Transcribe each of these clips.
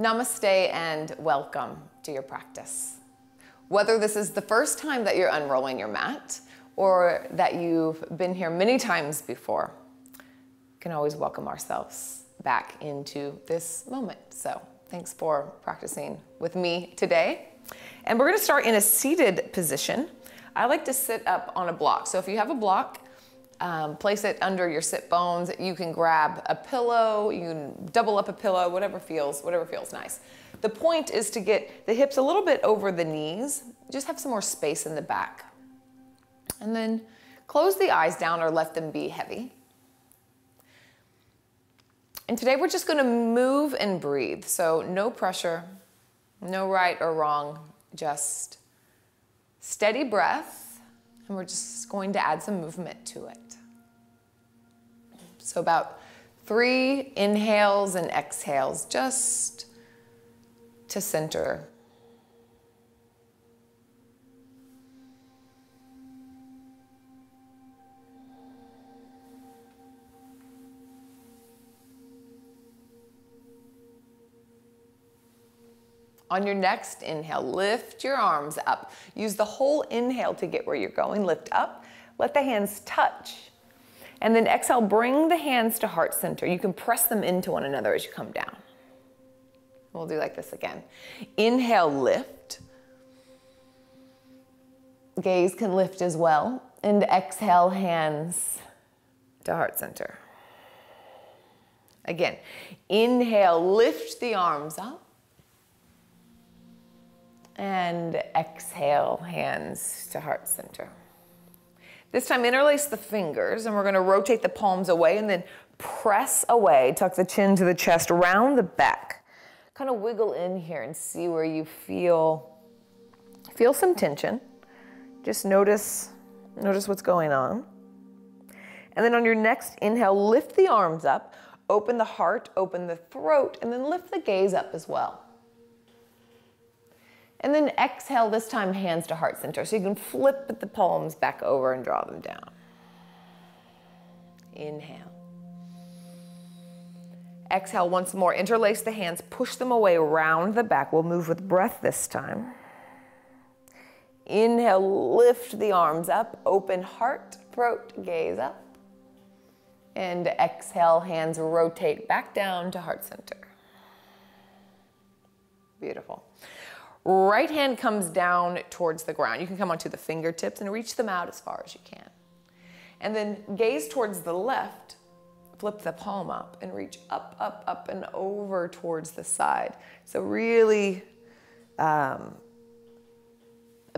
Namaste and welcome to your practice. Whether this is the first time that you're unrolling your mat or that you've been here many times before, we can always welcome ourselves back into this moment. So thanks for practicing with me today. And we're gonna start in a seated position. I like to sit up on a block. So if you have a block, place it under your sit bones. You can grab a pillow, you can double up a pillow, whatever feels nice. The point is to get the hips a little bit over the knees, just have some more space in the back. And then close the eyes down or let them be heavy. And today we're just gonna move and breathe. So no pressure, no right or wrong, just steady breath, and we're just going to add some movement to it. So about 3 inhales and exhales, just to center. On your next inhale, lift your arms up. Use the whole inhale to get where you're going. Lift up, let the hands touch. And then exhale, bring the hands to heart center. You can press them into one another as you come down. We'll do like this again. Inhale, lift. Gaze can lift as well. And exhale, hands to heart center. Again, inhale, lift the arms up. And exhale, hands to heart center. This time interlace the fingers and we're gonna rotate the palms away and then press away, tuck the chin to the chest, round the back. Kind of wiggle in here and see where you feel some tension. Just notice what's going on. And then on your next inhale, lift the arms up, open the heart, open the throat, and then lift the gaze up as well. And then exhale, this time hands to heart center. So you can flip the palms back over and draw them down. Inhale. Exhale once more, interlace the hands, push them away around the back. We'll move with breath this time. Inhale, lift the arms up, open heart, throat, gaze up. And exhale, hands rotate back down to heart center. Beautiful. Right hand comes down towards the ground. You can come onto the fingertips and reach them out as far as you can. And then gaze towards the left, flip the palm up and reach up, up, up and over towards the side. So really a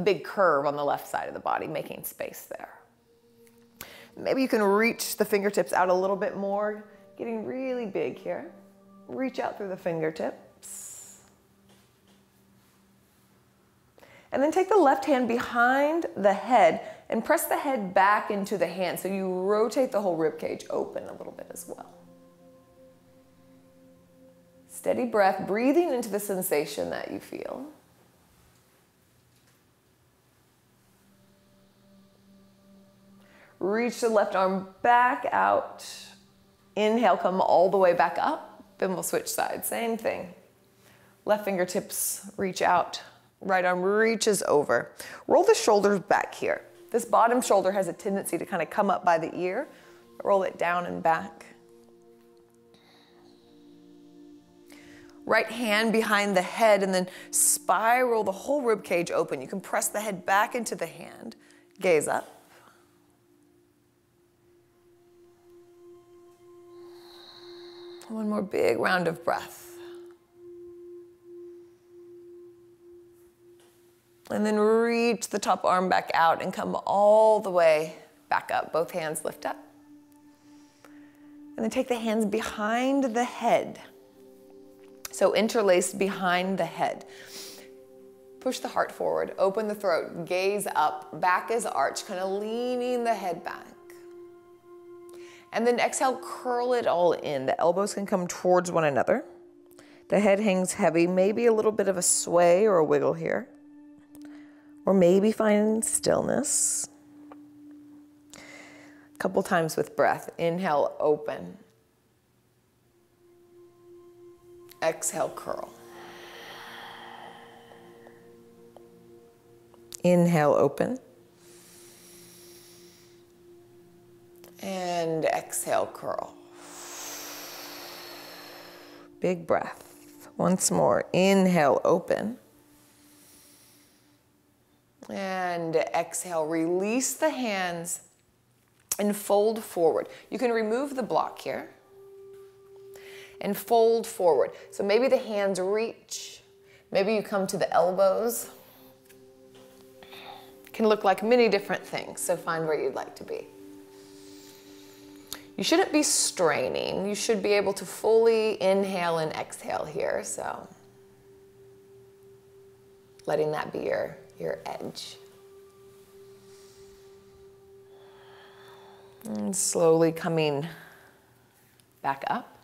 big curve on the left side of the body, making space there. Maybe you can reach the fingertips out a little bit more, getting really big here. Reach out through the fingertips. And then take the left hand behind the head and press the head back into the hand so you rotate the whole ribcage open a little bit as well. Steady breath, breathing into the sensation that you feel. Reach the left arm back out. Inhale, come all the way back up, then we'll switch sides, same thing. Left fingertips reach out. Right arm reaches over. Roll the shoulders back here. This bottom shoulder has a tendency to kind of come up by the ear. Roll it down and back. Right hand behind the head and then spiral the whole rib cage open. You can press the head back into the hand. Gaze up. One more big round of breath. And then reach the top arm back out and come all the way back up. Both hands lift up. And then take the hands behind the head. So interlaced behind the head. Push the heart forward, open the throat, gaze up, back is arched, kind of leaning the head back. And then exhale, curl it all in. The elbows can come towards one another. The head hangs heavy, maybe a little bit of a sway or a wiggle here. Or maybe find stillness. A couple times with breath. Inhale, open. Exhale, curl. Inhale, open. And exhale, curl. Big breath. Once more, inhale, open. And exhale, release the hands and fold forward. You can remove the block here and fold forward. So maybe the hands reach, maybe you come to the elbows. It can look like many different things, so find where you'd like to be. You shouldn't be straining. You should be able to fully inhale and exhale here, so letting that be your edge. And slowly coming back up.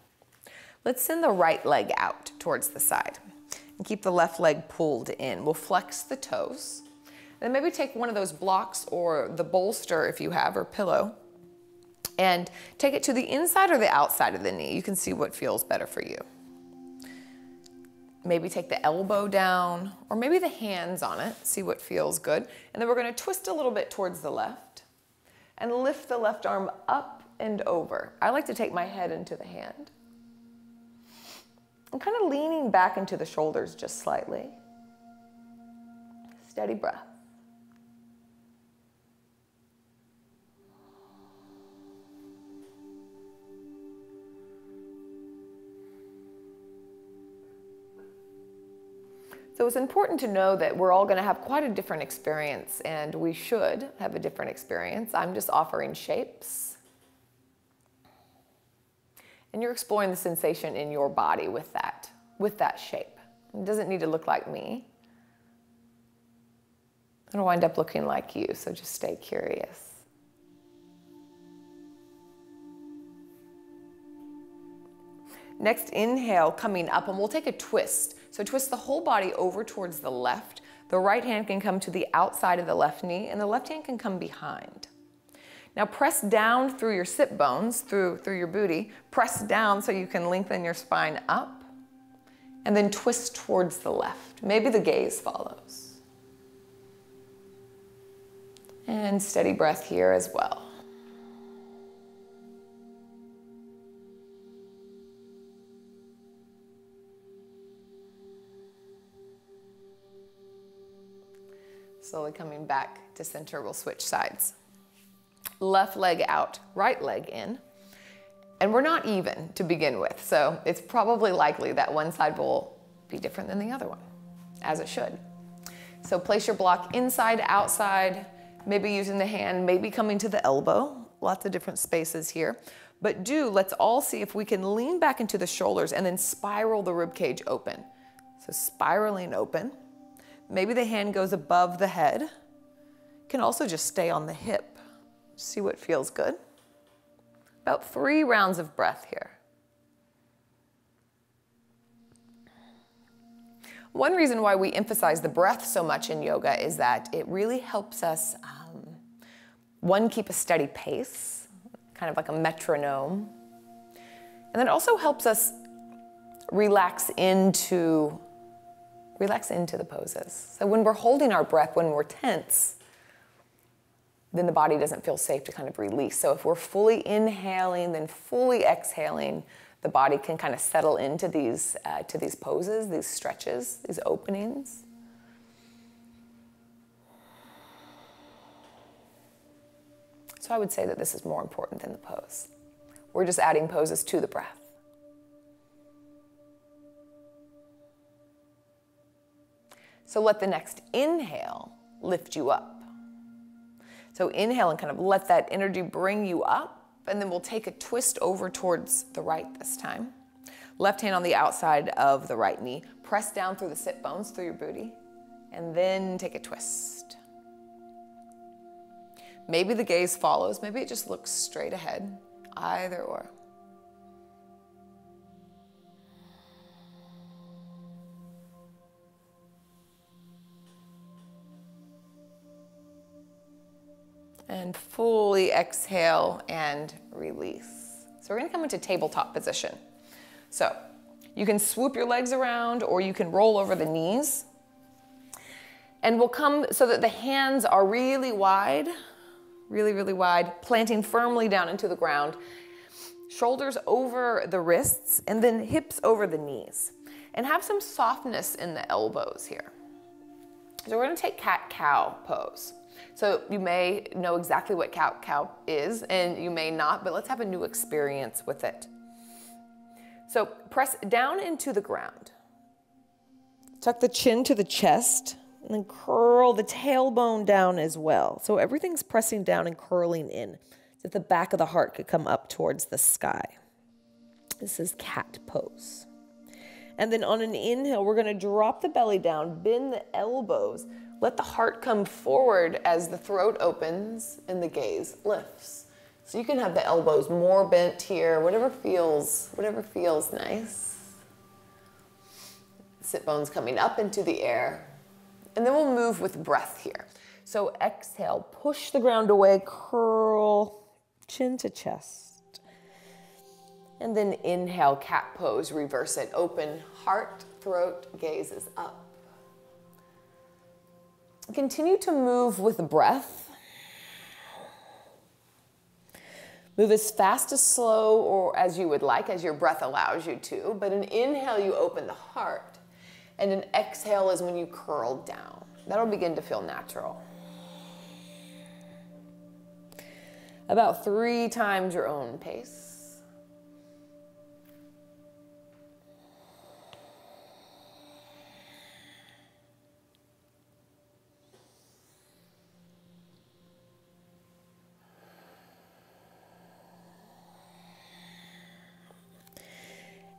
Let's send the right leg out towards the side and keep the left leg pulled in. We'll flex the toes. And then maybe take one of those blocks or the bolster if you have, or pillow, and take it to the inside or the outside of the knee. You can see what feels better for you. Maybe take the elbow down, or maybe the hands on it, see what feels good. And then we're gonna twist a little bit towards the left and lift the left arm up and over. I like to take my head into the hand. I'm kind of leaning back into the shoulders just slightly. Steady breath. So it's important to know that we're all going to have quite a different experience, and we should have a different experience. I'm just offering shapes. And you're exploring the sensation in your body with that shape. It doesn't need to look like me. It'll wind up looking like you, so just stay curious. Next, inhale, coming up, and we'll take a twist. So twist the whole body over towards the left. The right hand can come to the outside of the left knee, and the left hand can come behind. Now press down through your sit bones, through your booty. Press down so you can lengthen your spine up, and then twist towards the left. Maybe the gaze follows. And steady breath here as well. Slowly coming back to center, we'll switch sides. Left leg out, right leg in. And we're not even to begin with, so it's probably likely that one side will be different than the other one, as it should. So place your block inside, outside, maybe using the hand, maybe coming to the elbow. Lots of different spaces here. But let's all see if we can lean back into the shoulders and then spiral the ribcage open. So spiraling open. Maybe the hand goes above the head. You can also just stay on the hip. See what feels good. About 3 rounds of breath here. One reason why we emphasize the breath so much in yoga is that it really helps us, one, keep a steady pace, kind of like a metronome. And it also helps us relax into the poses. So when we're holding our breath, when we're tense, then the body doesn't feel safe to kind of release. So if we're fully inhaling, then fully exhaling, the body can kind of settle into these poses, these stretches, these openings. So I would say that this is more important than the pose. We're just adding poses to the breath. So let the next inhale lift you up. So inhale and kind of let that energy bring you up, and then we'll take a twist over towards the right this time. Left hand on the outside of the right knee. Press down through the sit bones, through your booty, and then take a twist. Maybe the gaze follows, maybe it just looks straight ahead, either or. And fully exhale and release. So we're gonna come into tabletop position. So you can swoop your legs around, or you can roll over the knees. And we'll come so that the hands are really wide, really, really wide, planting firmly down into the ground. Shoulders over the wrists and then hips over the knees. And have some softness in the elbows here. So we're gonna take cat-cow pose. So you may know exactly what cat-cow is and you may not, but let's have a new experience with it. So press down into the ground. Tuck the chin to the chest and then curl the tailbone down as well. So everything's pressing down and curling in. So that the back of the heart could come up towards the sky. This is cat pose. And then on an inhale, we're gonna drop the belly down, bend the elbows, let the heart come forward as the throat opens and the gaze lifts. So you can have the elbows more bent here, whatever feels nice. Sit bones coming up into the air. And then we'll move with breath here. So exhale, push the ground away, curl, chin to chest. And then inhale, cat pose, reverse it, open, heart, throat, gaze is up. Continue to move with breath. Move as fast, as slow, or as you would like, as your breath allows you to, but an inhale, you open the heart, and an exhale is when you curl down. That'll begin to feel natural. About 3 times your own pace.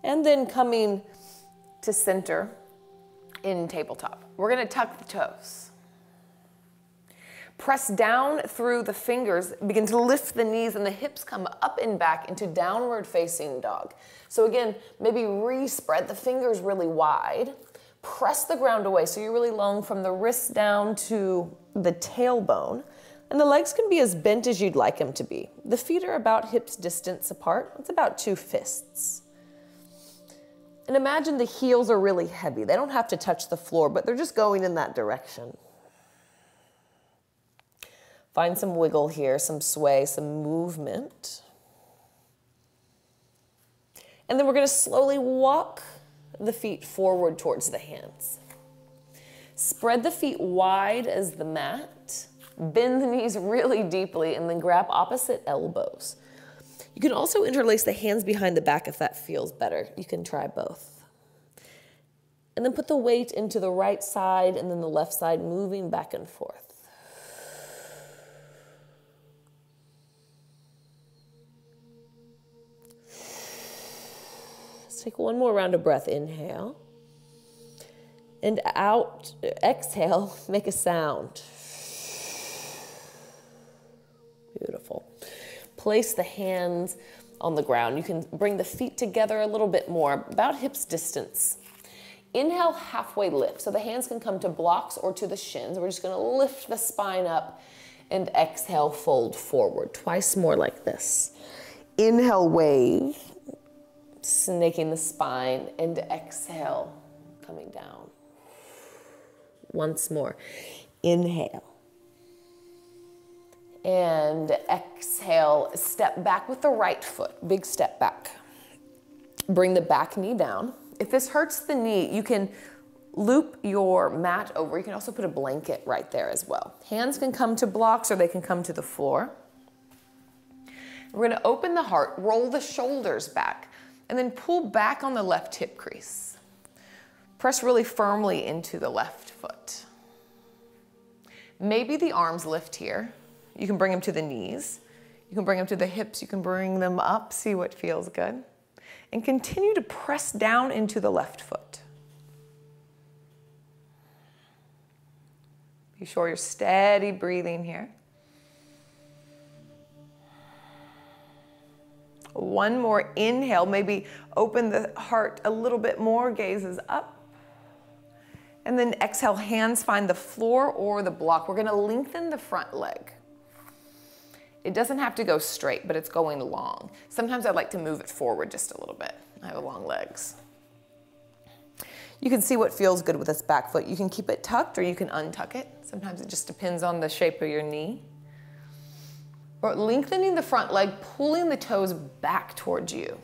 And then coming to center in tabletop. We're gonna tuck the toes. Press down through the fingers, begin to lift the knees and the hips come up and back into downward facing dog. So again, maybe re-spread the fingers really wide. Press the ground away so you really long from the wrists down to the tailbone. And the legs can be as bent as you'd like them to be. The feet are about hips distance apart. It's about 2 fists. And imagine the heels are really heavy. They don't have to touch the floor, but they're just going in that direction. Find some wiggle here, some sway, some movement. And then we're gonna slowly walk the feet forward towards the hands. Spread the feet wide as the mat. Bend the knees really deeply and then grab opposite elbows. You can also interlace the hands behind the back if that feels better. You can try both. And then put the weight into the right side and then the left side, moving back and forth. Let's take one more round of breath. Inhale. And out, exhale, make a sound. Beautiful. Place the hands on the ground. You can bring the feet together a little bit more, about hips distance. Inhale, halfway lift. So the hands can come to blocks or to the shins. We're just gonna lift the spine up and exhale, fold forward. Twice more like this. Inhale, wave, snaking the spine, and exhale, coming down. Once more, inhale. And exhale, step back with the right foot, big step back. Bring the back knee down. If this hurts the knee, you can loop your mat over. You can also put a blanket right there as well. Hands can come to blocks or they can come to the floor. We're gonna open the heart, roll the shoulders back, and then pull back on the left hip crease. Press really firmly into the left foot. Maybe the arms lift here. You can bring them to the knees. You can bring them to the hips. You can bring them up, see what feels good. And continue to press down into the left foot. Be sure you're steady breathing here. One more inhale, maybe open the heart a little bit more, gazes up. And then exhale, hands find the floor or the block. We're gonna lengthen the front leg. It doesn't have to go straight, but it's going long. Sometimes I like to move it forward just a little bit. I have long legs. You can see what feels good with this back foot. You can keep it tucked or you can untuck it. Sometimes it just depends on the shape of your knee. Or lengthening the front leg, pulling the toes back towards you.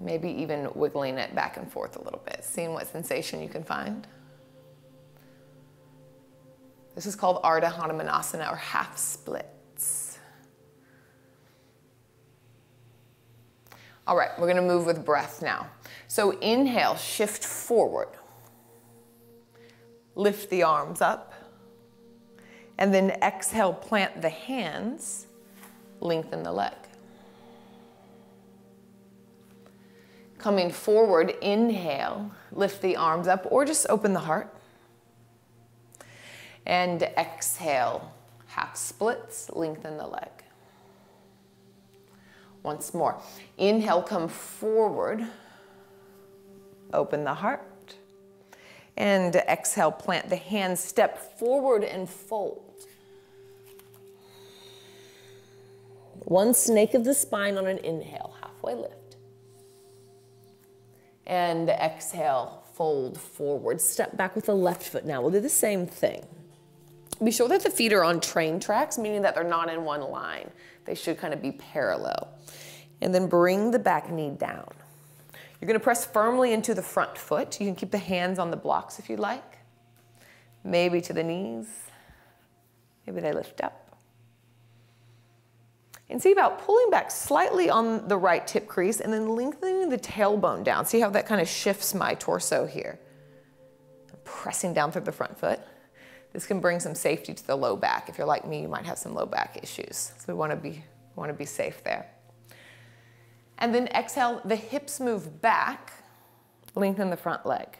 Maybe even wiggling it back and forth a little bit, seeing what sensation you can find. This is called Ardha Hanumanasana, or half splits. All right, we're gonna move with breath now. So inhale, shift forward. Lift the arms up. And then exhale, plant the hands, lengthen the leg. Coming forward, inhale, lift the arms up or just open the heart. And exhale, half splits, lengthen the leg. Once more. Inhale, come forward, open the heart. And exhale, plant the hands, step forward and fold. One snake of the spine on an inhale, halfway lift. And exhale, fold forward. Step back with the left foot now. We'll do the same thing. Be sure that the feet are on train tracks, meaning that they're not in one line. They should kind of be parallel. And then bring the back knee down. You're gonna press firmly into the front foot. You can keep the hands on the blocks if you'd like. Maybe to the knees. Maybe they lift up. And see about pulling back slightly on the right hip crease and then lengthening the tailbone down. See how that kind of shifts my torso here. I'm pressing down through the front foot. This can bring some safety to the low back. If you're like me, you might have some low back issues. So we want to be safe there. And then exhale, the hips move back, lengthen the front leg.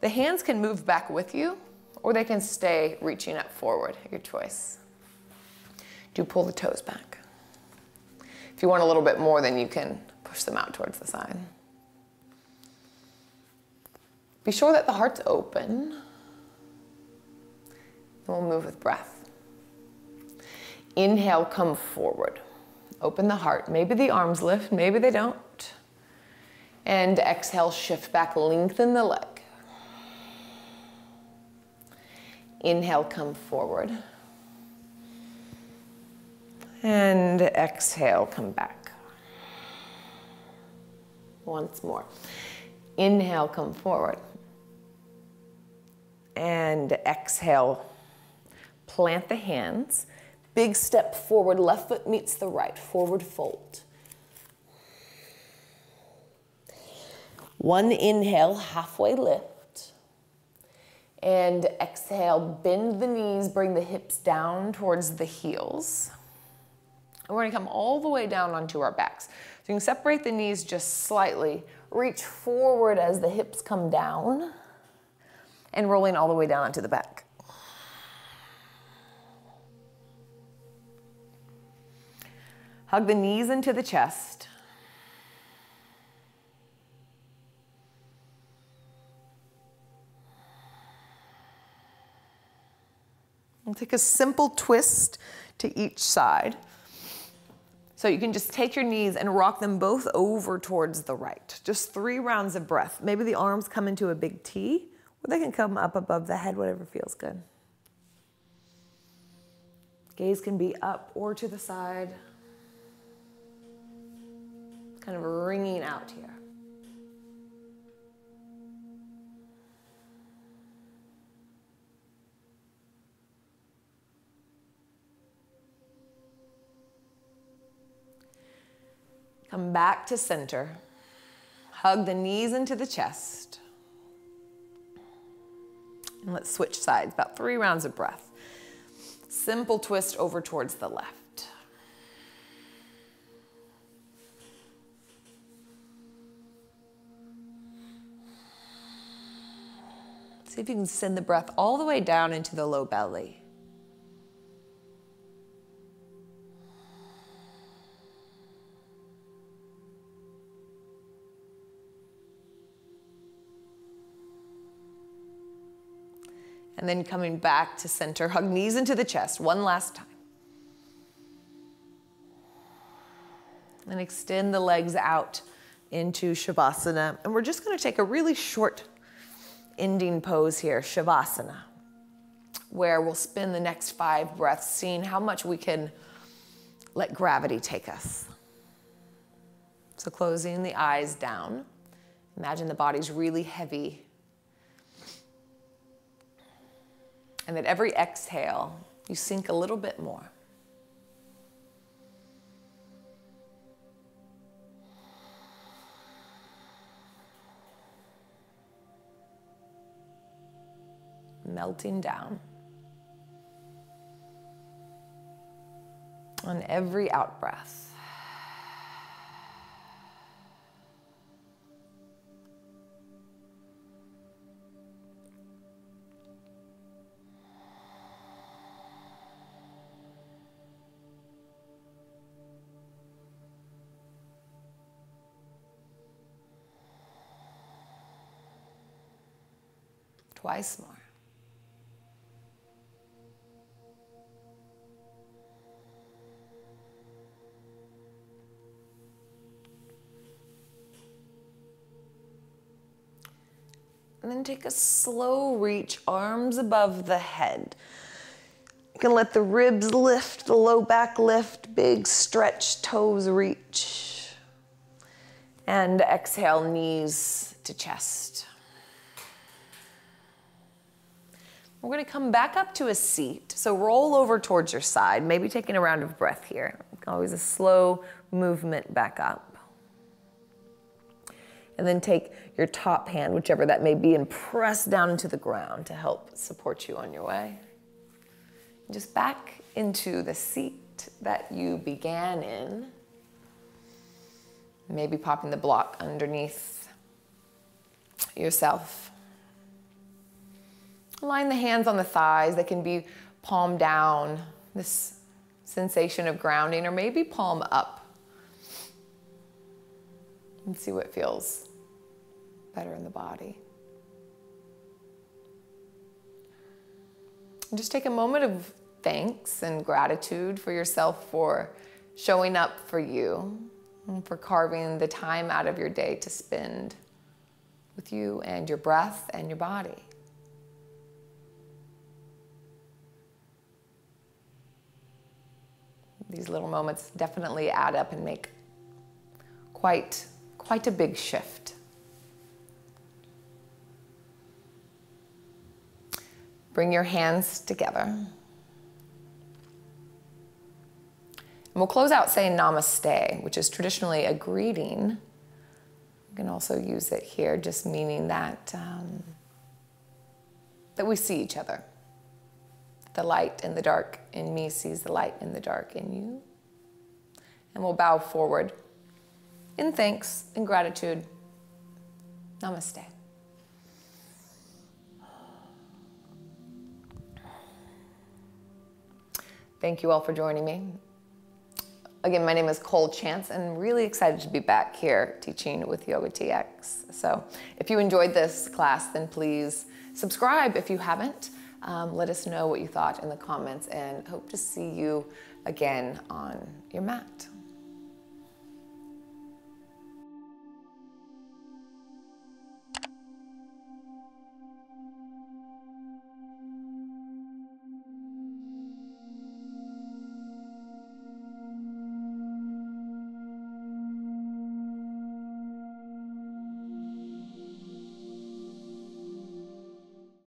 The hands can move back with you or they can stay reaching up forward, your choice. Do pull the toes back. If you want a little bit more, then you can push them out towards the side. Be sure that the heart's open. And we'll move with breath. Inhale, come forward. Open the heart. Maybe the arms lift, maybe they don't. And exhale, shift back, lengthen the leg. Inhale, come forward. And exhale, come back. Once more. Inhale, come forward. And exhale, plant the hands. Big step forward, left foot meets the right, forward fold. One inhale, halfway lift. And exhale, bend the knees, bring the hips down towards the heels. And we're gonna come all the way down onto our backs. So you can separate the knees just slightly, reach forward as the hips come down, and rolling all the way down onto the back. Hug the knees into the chest. And take a simple twist to each side. So you can just take your knees and rock them both over towards the right. Just 3 rounds of breath. Maybe the arms come into a big T, or they can come up above the head, whatever feels good. Gaze can be up or to the side. Kind of wringing out here. Come back to center. Hug the knees into the chest. And let's switch sides, about 3 rounds of breath. Simple twist over towards the left. See if you can send the breath all the way down into the low belly. And then coming back to center, hug knees into the chest one last time. And extend the legs out, into Shavasana. And we're just going to take a really short ending pose here, Shavasana, where we'll spend the next 5 breaths seeing how much we can let gravity take us. So closing the eyes down. Imagine the body's really heavy. And at every exhale, you sink a little bit more. Melting down. On every out breath. Twice more. And then take a slow reach, arms above the head. You can let the ribs lift, the low back lift, big stretch, toes reach. And exhale, knees to chest. We're going to come back up to a seat. So roll over towards your side, maybe taking a round of breath here. Always a slow movement back up. And then take your top hand, whichever that may be, and press down into the ground to help support you on your way. And just back into the seat that you began in. Maybe popping the block underneath yourself. Line the hands on the thighs. They can be palm down, this sensation of grounding, or maybe palm up. And see what feels better in the body. And just take a moment of thanks and gratitude for yourself for showing up for you and for carving the time out of your day to spend with you and your breath and your body. These little moments definitely add up and make quite a big shift. Bring your hands together. And we'll close out saying namaste, which is traditionally a greeting. You can also use it here, just meaning that, that we see each other. The light in the dark in me sees the light in the dark in you. And we'll bow forward in thanks and gratitude. Namaste. Thank you all for joining me. Again, my name is Cole Chance, and I'm really excited to be back here teaching with Yoga TX. So if you enjoyed this class, then please subscribe if you haven't. Let us know what you thought in the comments, and hope to see you again on your mat.